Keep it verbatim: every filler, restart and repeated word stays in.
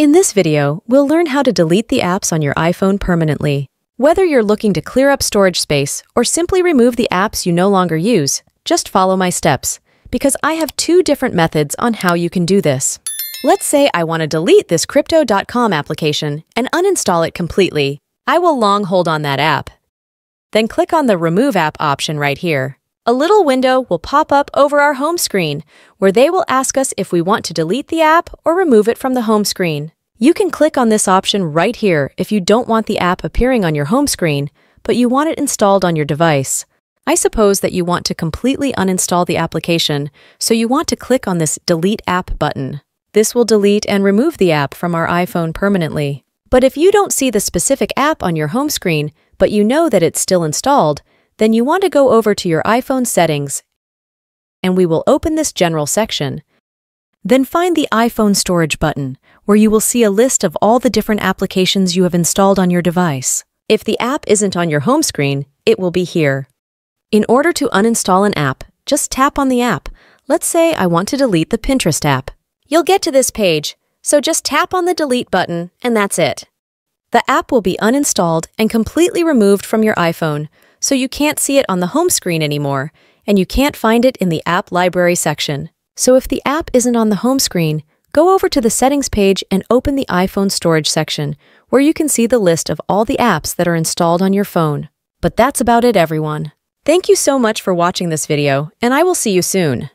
In this video, we'll learn how to delete the apps on your iPhone permanently. Whether you're looking to clear up storage space or simply remove the apps you no longer use, just follow my steps, because I have two different methods on how you can do this. Let's say I want to delete this Crypto dot com application and uninstall it completely. I will long hold on that app. Then click on the Remove App option right here. A little window will pop up over our home screen, where they will ask us if we want to delete the app or remove it from the home screen. You can click on this option right here if you don't want the app appearing on your home screen, but you want it installed on your device. I suppose that you want to completely uninstall the application, so you want to click on this Delete App button. This will delete and remove the app from our iPhone permanently. But if you don't see the specific app on your home screen, but you know that it's still installed, then you want to go over to your iPhone settings, and we will open this general section. Then find the iPhone storage button, where you will see a list of all the different applications you have installed on your device. If the app isn't on your home screen, it will be here. In order to uninstall an app, just tap on the app. Let's say I want to delete the Pinterest app. You'll get to this page, so just tap on the delete button, and that's it. The app will be uninstalled and completely removed from your iPhone, so you can't see it on the home screen anymore, and you can't find it in the app library section. So if the app isn't on the home screen, go over to the settings page and open the iPhone storage section, where you can see the list of all the apps that are installed on your phone. But that's about it, everyone. Thank you so much for watching this video, and I will see you soon.